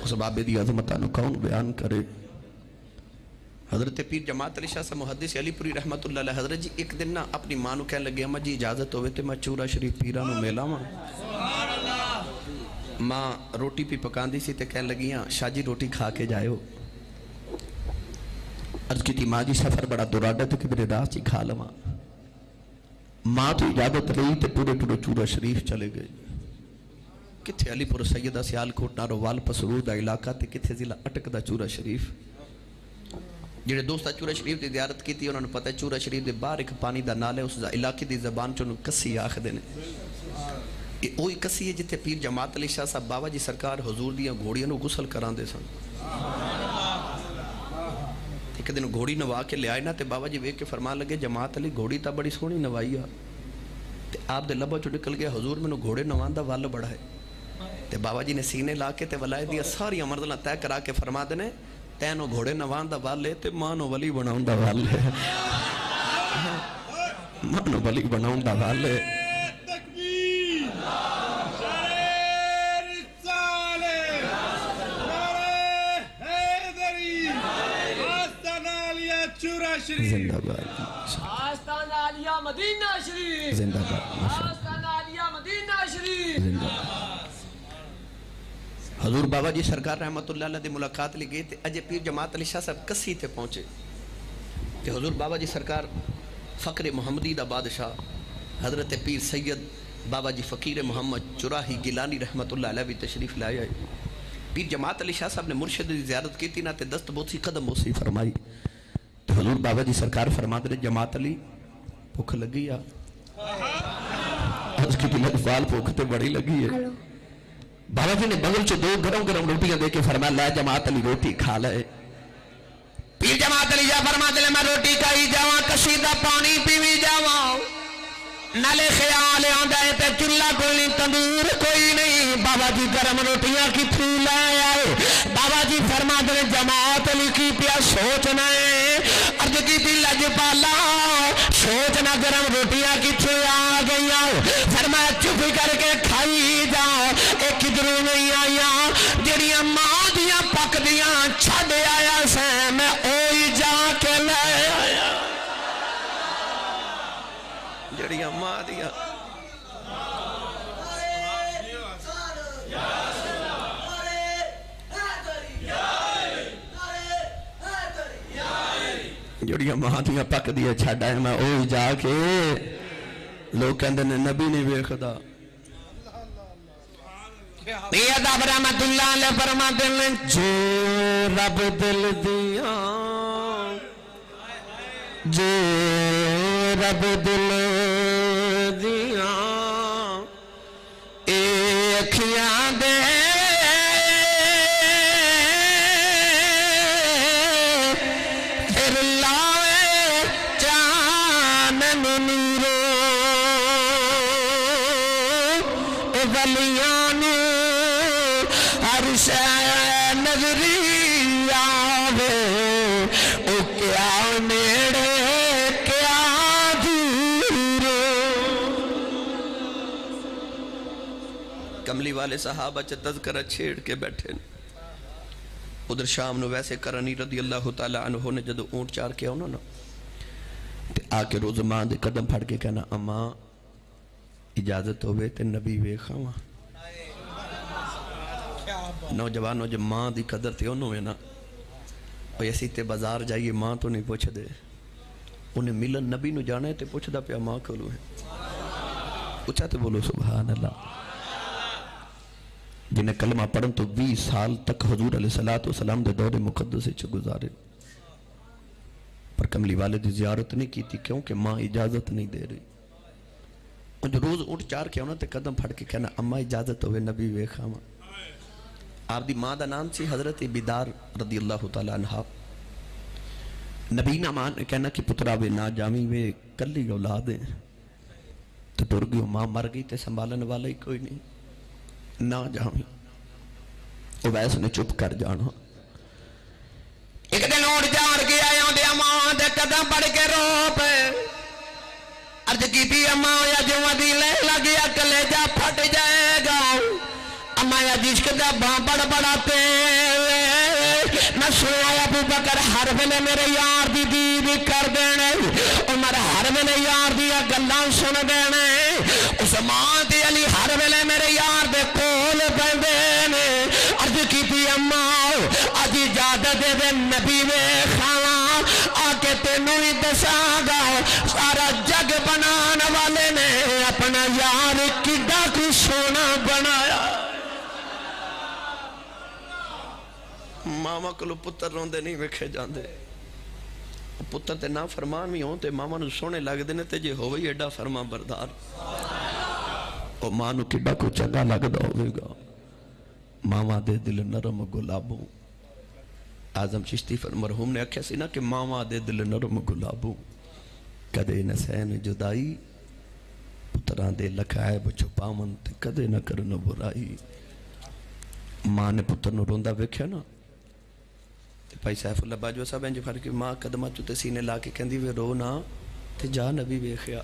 उस बाबे दी अज़मत नूं कौन बयान करे। हजरत पीर जमात अली शाह से मुहद्दिस अलीपुरी रहमतुल्लाह अलैह हजरत जी एक दिन ना अपनी माँ को कह लगे अम्मा जी इजाजत होवे ते मैं चूरा शरीफ पीरा नूं मिलावां। माँ रोटी भी पकांदी सी ते कह लगियां शाह जी रोटी खा के जायो। अर्ज की माँ जी सफर बड़ा दुराडा ते कि मेरे राह जी खा लवां। माँ तो इजाजत लई ते पूरे पूरे चूरा शरीफ चले गए। किथे अलीपुर सैयदा सियालकोट नारोवाल पसरूर दा इलाका ते किथे जिला अटक दा चूरा शरीफ। जिहड़े दोस्त चूरा शरीफ की जियारत की उन्होंने पता है चूरा शरीफ के बाहर एक पानी का नाल है, उस इलाके की जबान च उन्होंने कसी आखते हैं। ये वही कसी है जिथे पीर जमात अली शाह साहब बाबा जी सरकार हजूर दियाँ घोड़ियां नूं गुसल कराते सन। एक दिन घोड़ी नवा के लिया ना तो बाबा जी वेख के फरमान लगे जमात अली घोड़ी तो बड़ी सोहनी नवाई आ ते आप दे लबों चो निकल गया हजूर मैनूं घोड़े नवा दा वल बड़ा है। तो बाबा जी ने सीने ला के वलायत दियां सारियां मर्ज़लां तय करा के फरमा देने तैनों घोड़े नवान दा वाल है ते मानो वली बनाउन दा वाल है, मानो वली बनाउन दा वाल है। जिंदाबाद आस्ताना आलिया मदीना शरीफ, जिंदाबाद आस्ताना आलिया मदीना शरीफ, जिंदाबाद। हजूर बाबा जी सरकार रहमतुल्लाह अलैह दी मुलाकात ली गई तो अजय पीर जमात अली शाह साहब कसी थे पहुँचे तो हजूर बाबा जी सरकार फ़क्र मुहम्मदी दा बादशाह हजरत पीर सैयद बाबा जी फ़कीर मोहम्मद चुराही गिलानी रहमतुल्लाह अलैह भी तशरीफ़ लाए आए। पीर जमात अली शाह साहब ने मुर्शद की ज़ियारत की ना तो दस्त बोसी कदम बोसी फरमाई तो हजूर बाबा जी सरकार फरमाते रहे जमात अली भुख लगी आल भुख तो बड़ी लगी है। बाबा जी ने बगल चो दो गरम गरम रोटियां देके फरमाया ला जमात अली रोटी खा ले। पीर जमात अली जा फरमाते ले मैं रोटी खाई जावा कसीदा पानी पीवी जावा नाले ख्याल आंदा है ते चुल्ला कोई नहीं तंदूर कोई नहीं। बाबा जी गरम रोटियां की थू ले आए। बाबा जी फरमाते ले जमात अली की पिया सोचना है। अर्ज की थी लजपाला सोचना गरम रोटियां किथे आ गई। फरमाया चुप करके खाई जाओ ये किधरों नहीं आईया जड़िया मां दिया पक दिया छद आया सै मैं ओही जाके ले आया जड़िया मां दिया। जड़िया मां दिया पक दिया छद आया मैं ओही जाके लोग कहते ने नबी नहीं वेखदा। जो रब दिल दिया जो रब दिल दिया अखियां दे वाले साहबा च तज़करा छेड़ के बैठे। उधर शाम नु वैसे करनी रदी अल्लाह तआला अन्हु ने जदों ऊंट चार के आना ना ते आके रोज़ मां दे कदम फड़ के कहना अम्मा इजाजत होवे ते नबी वेखावा। नौजवानों जो मां दी कदर ते ओनू है ना ओए असी ते बाजार जाइए मां तो नहीं पुछदे उन्हें मिलन नबी नु जाने ते पुछदा पिया मां कोलू है। उच्चा ते बोलो सुभान अल्लाह। जिन्हें कलमा पढ़न तो बीस साल तक हजूर अलैहिस्सलातु वस्सलाम दे दौरे मुकद्दस च गुजारे पर कमली वाले दी जियारत नहीं की क्योंकि माँ इजाजत नहीं दे रही। उन रोज उठ चार के आना तो कदम फड़ के कहना अम्मा इजाजत होवे नबी वे खामा। आपकी माँ का नाम से हजरत बिदार रदी अल्लाह तआला अन्हा। नबी ना मान कहना कि पुत्रा वे ना जामी वे कली औलाद है तो तुर गई माँ मर गई तो संभालन वाला ही कोई नहीं, ना जामी। तो वैसे ने चुप कर जाना। एक दिन उठ जार के आया दे मां दे कदम पड़ के रो पे अर्ज की अम्मा या जो अभी ले लगिया कलेजा फट जाएगा। अम्मा या जिश्क दा बड़ बड़ा तेल मैं सुना अबू बकर हर वेले मेरे यार दी दीद कर देने, उमर हर वेले यार दिया गल्लां सुन देने, उस्मान ते अली हर वेले मेरे यार दे कोल बंदे ने। अर्ज की अम्मा अज इजाजत दे दे नबी वे खावा आके तेनू ही दसागा सारा जग बनाने वाले ने अपना यार किड्डा कोई सोना बनाया। मामा को पुत्र रोंदे नहीं वेखे जाते, पुत्र ते ना फरमान भी हो ते मामा नू सोने लगते ने, ते जे होवे ही एडा फरमा बरदार ओ मां नू किड्डा कोई चंगा लगदा होवेगा। मावा दे दिल नरम गुलाबो। आजम चिश्ती मरहूम ने आख्या सी ना कि मावा दे दिल नरम गुलाबो कदे न सहन जुदाई, पुत्रां दे लखायब छुपावन ते कदे न करन बुराई। मां ने पुत्र नू रोंदा वेख्या ना ते भाई सैफुल्लाह बाजवा साहब इंज फड़ के मां कदमां चुते सीने ला के कहंदी वे रो ना ते जा नबी वेख्या,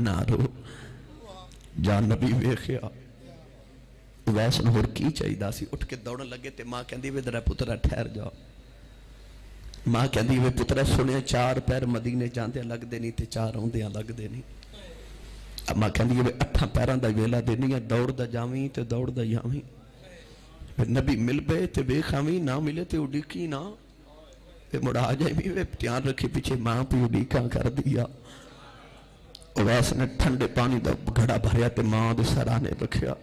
ना रो जा नबी वेख्या। वैसन होर की चाहिदा सी। उठ के दौड़न लगे ते मां कहंदी वे तेरा पुत्रा ठहर जा। मां कहंदी वे पुत्रा सुने चार पैर मदीने जांदे लगदे नहीं ते चार आउंदे लगदे नहीं। अम्मा कहंदी वे अठां पैरां दा वेला देनी है, दौड़दा जावीं ते दौड़दा जावीं। नबी मिलबे ते वेखावीं, ना मिले ते उडीकी ना ते मुड़ा जावीं। वे ध्यान रखे पीछे मां पी उडीका कर दिया। वैसन ठंडे पानी दा घड़ा भरिया ते मां दे सराने रखिया।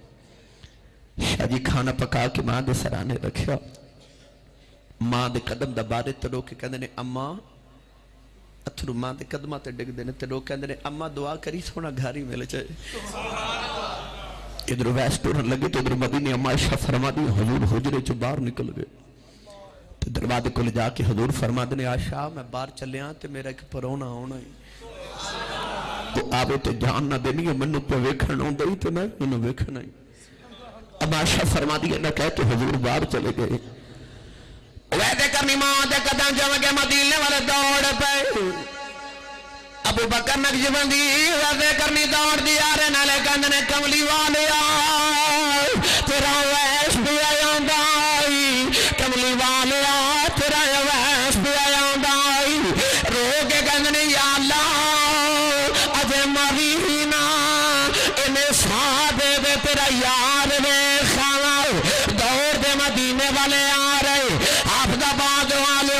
शाहजी खाना पका के मां दे सराने रखिया। मां दे कदम दबारे ते रोके कहंदे ने अम्मा, अथरू मां दे कदम ते डिगदे ने ते रोके कहंदे ने अम्मा दुआ करी सोना घर ही मिल जाए। इधर वैस टुरन लगे तो उधर मदीने अम्मा आयशा फरमादी हुजूर हुजरे चो बाहर निकल गए ते दरवाजे कोल जाके हुजूर फरमादे ने आयशा मैं बाहर चलिया ते मेरा एक परौना आना है ते आवे ते जान ना देनी है, मैनू पे वेखण आउंदा ही ते मैं मैनू वेखना ही। आशा फरमा दी ना कह के हुजूर बाहर चले गए। वैदे करनी मां दे कदम जम के मदीने वाले दौड़ पे अबू बकर नक्शबंदी वैदे करनी दौड़ दी आ रहे नाले कंद ने कमली वाले तेरा वैस भी आंदा कमली वाले तेरा वैस भी आंदा। रो के कंद ने या अल्लाह अजे मरी ही ना इन्हें सा दे दे तेरा यार वे खाना। दौड़ दे मदीने वाले आ रहे अहमदाबाद वाले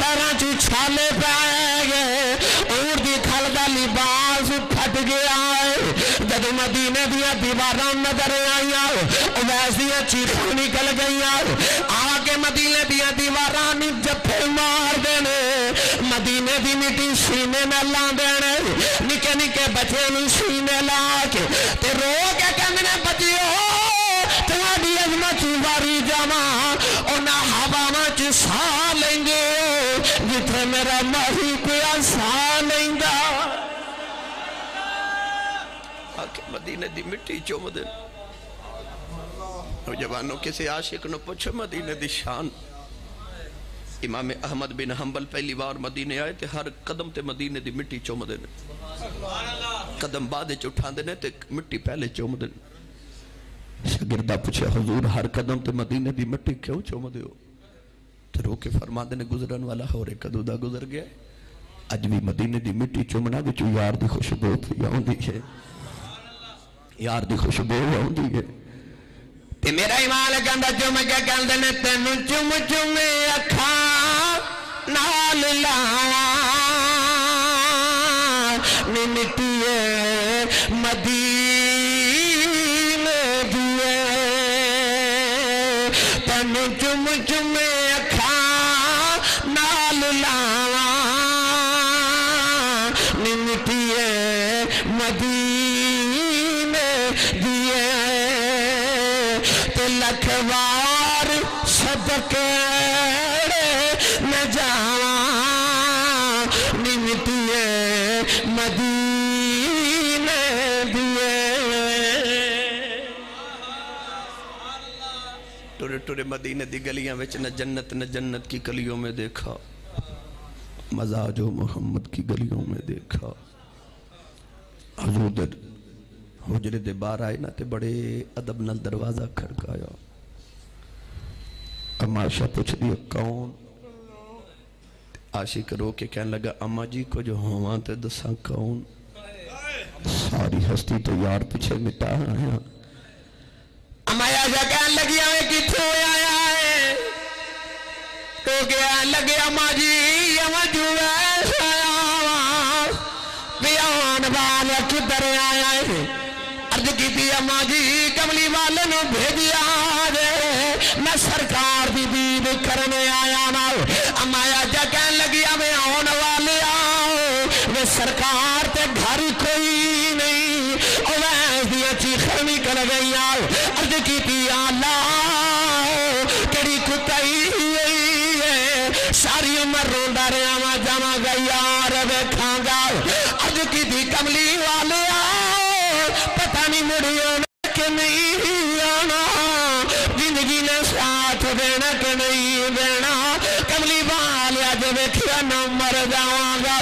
पैरों च छाले पै गए, ऊँट दी खल का लिबास फट गया है। जब मदीने दिया दीवार नजर आईया वैसिया चीखों निकल गई आके मदीने दिया दीवार जफे मार देने, मदीने की मिट्टी सीने में ला देने, निके निके बच्चे सीने ला के ते रो के कहने बचियो तुम्हारी अजमत वारी जावा हवावां च साह लेंगे जिथे मेरा माही कोया साह लेंदा। आके मदीने दी मिट्टी चूमदे। नौजवानों किसी आशिक न पूछो मदीने दी शान। इमाम अहमद बिन हंबल पहली बार मदीने आए तो हर कदम ते मदीने दी मिट्टी चूमदे ने। कदम बाद च उठांदे ने ते मिट्टी पहले चूमदे ने। शागिर्दा पूछे हुजूर हर कदम ते मदीने दी मिट्टी क्यों चूमदे हो? तो रो के फरमाते ने गुजरन वाला होरे कदों दा गुजर गया, अज भी मदीने दी मिट्टी चूमना विच यार दी खुशबू आउंदी है, यार दी खुशबू आउंदी है। ते मेरा इमाल गंदा चुम के कहंदे ने तैनू चुम चुम अखां नाल लावां मिट्टी मदीने दी तैनू चुम चुम केड़े न जावा निमितिए मदीने दिए टुरे टुरे मदीने दी गलियां विच न जन्नत न जन्नत की गलियों में देखा, मज़ा जो मोहम्मद की गलियों में देखा। हुजूर हुजरे दे बाहर आए ना ते बड़े अदब नाल दरवाज़ा खड़काया। अम्मा आशा पूछदी कौन, आशिक रो के कहने लगा अम्मा जी को जो होवा तो दसा कौन, सारी हस्ती तो यार पीछे मिटा आया। अम्मा आशा कहने लगी आए किथों आया है तो कहने लगे अम्मा जी अम्मा जुआ किधर आया है। अर्ज की अम्मा जी कमली वाले ने भेजिया मैं सरकार की दीद करने आया ना। अम्मा आजा कहन लगी मैं आने वाले आओ मैं सरकार ते घर कोई नहीं और चीखर भी कर गई आओ। अर्ज की आला कड़ी कुताई है सारी उम्र रोंदा रहा वा जावांगा यार वेखांगा। अर्ज की कमली वाले आओ पता नहीं मुड़ी आना कि नहीं आना, जिंदगी ने साथ देना कि नहीं देना। कमली वाले अज वेखिया ना मर जावांगा।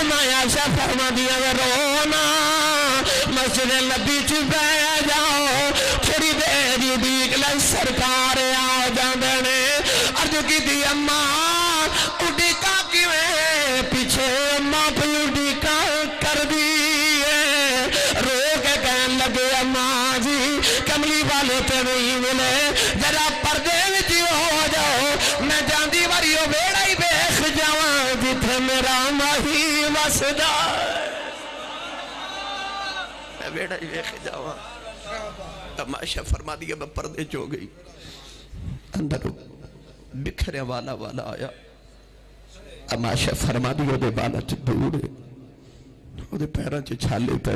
अम्मा आशा फरमादियां वे रोना मस्जिद नबी च बह जाओ थोड़ी देर दी बीक लाई सरकार आ जांदे ने। अर्ज की अम्मा उडिका किवें पीछे अम्मा उडिका कर दी रो के कहन लगे अम्मा जी कमली वाले ते नहीं मिले जरा पर्दे विच हो जाओ मैं जांदी वारी ओ वेड़ा ही वेख जावा जिथे मेरा माही वसदा मैं वेड़ा ही वेख जावा। तमाशा फरमा दिया मैं पर्दे च हो गई। अंदर बिखरे वाला वाला आया। अमाशा फरमा दी वो बाला च दूर वो पैरों च छाले पे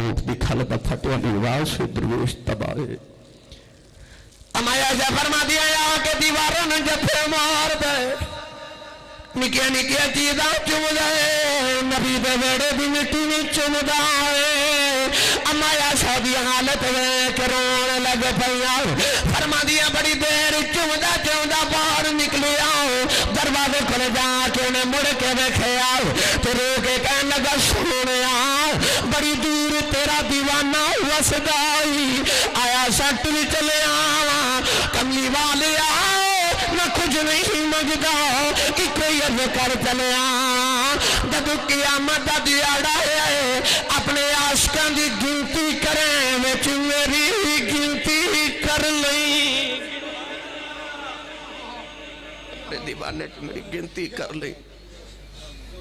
ऊँट की खल का फटिया दीवार से दरवेश तबाहे। अमाया जा फरमा दिया आके दीवारों ने जफे मार दे निकिया निकिया चीजा चुमदा है नबी दे वेड़े दी मिट्टी नहीं चुमदा है। अमाया सादी हालत में रोने लग पिया। फरमा दिया बड़ी देर चुमदा चुमदा बाहर निकले आओ दरवाजे खोले जाके उन्हें मुड़ के देखे आओ तो रो के कहने लगा सुने आओ बड़ी दूर तेरा दीवाना वसदा आया सट भी चले आवा कमली वाले आओ मैं कुछ नहीं मंगता कि कोई अर्ज कर चले जदू कियामत दा दिहाड़ा है अपने आशकां दी गिनती करें विच मेरी गिनती कर लई अपने दीवाने च मेरी गिनती कर लई।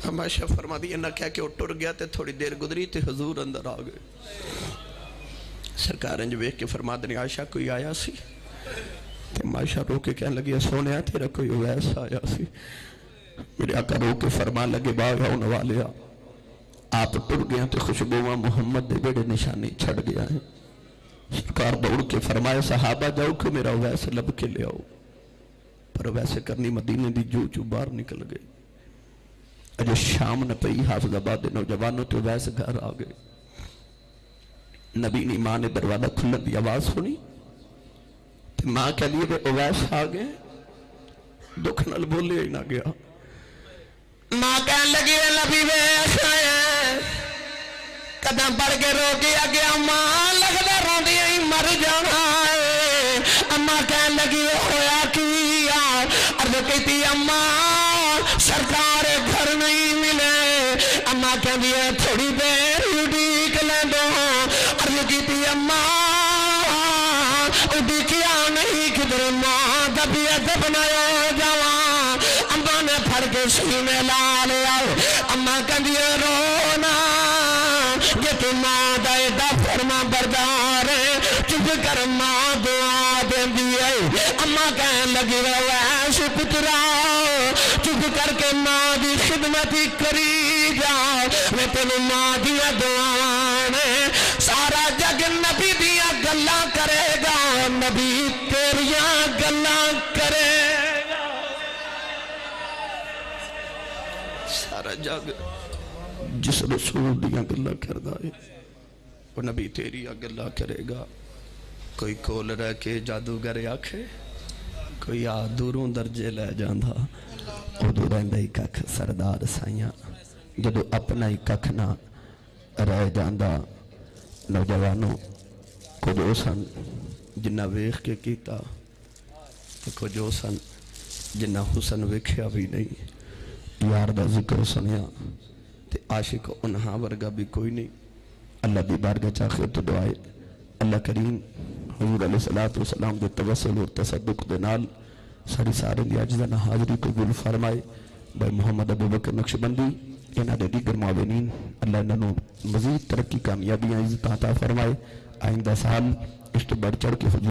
हमेशा फरमा दी ना क्या कि वो टुर गया तो थोड़ी देर गुजरी तो हजूर अंदर आ गए। सरकार इंज वेख के फरमा दी आशा कोई आया सी ते माशा रो के कहन लगी सोने तेरा कोई वैसा आया सी। मेरे आका रो के फरमान लगे बाग आने वाले आप टुर गया तो खुशबुआ मुहम्मद दे बेड़े निशानी छड़ गया है। सरकार दौड़ के फरमाया सहाबा जाओ कि मेरा वैसे लब के ले आओ पर वैसे करनी मदीने दी जू चू बाहर निकल गए। अजो शाम न पई हाफिजाबाद के नौजवानों तो वैसे घर आ गए। नबी ने मां ने दरवाजा खुलन की आवाज़ सुनी तो मां कह लिए ओवैस आ गए। दुख न बोलिया ही ना गया। मां कह लगी लबी वेश कदम पड़ के रो के आगे मां लगता रोंदी ही मर जाना है। अम्मा कह लगी होया किया अर्ज की अम्मा सरकार घर नहीं मिले। अम्मा कहती है थोड़ी देर उड़ीक लो। अर्ज की अम्मा उड़ीकिया नहीं किधर मां दबियत बनाया जावा के सीने ला ले आओ। अम्मा कहती है रोना जे तू मां दा एदा फरमा बरदार चुप कर मां दुआ देंदी है। अम्मा कहन लगी वैस पुत्रा चुप करके मां की खिदमत करी जा मैं तेन मां दिया दुआ ने सारा जग नबी दिया गल्ला करेगा नबी तेरिया गल्ला करेगा सारा जग, जिस रसूल दिया गल्ला करदा है वो नबी तेरिया गल्ला करेगा। कोई कोल रह के जादूगर आखे, कोई आ दूरों दर्जे लै जांदा, उदों रहिंदा ही कख सरदार साइयां, जदों अपना ही कख ना रह जांदा। नौजवानों कुछ वो सन जिन्ना वेख के कीता, कुछ वो सन जिन्ना हुसन वेख्या भी नहीं। यार दा जिक्र सुनिया ते आशिक उन्हां वर्गा भी कोई नहीं। अल्लाह दी बारगाह च आखिर तो दुआए अल्लाह करीम हुजूर अलैहिस्सलातु वस्सलाम दे तवसल और तसद्दुक दे नाल सारी सारे दी अजदाना हाज़री कबूल फरमाए। भाई मुहम्मद अबू बकर नक्शबंदी इन्हां दे दीगर मावेनीन अल्लाह इन्हां नूं मज़ीद तरक्की कामयाबियां इज़्ज़त अता फरमाए। आइंदा साल इस तो बढ़ चढ़ के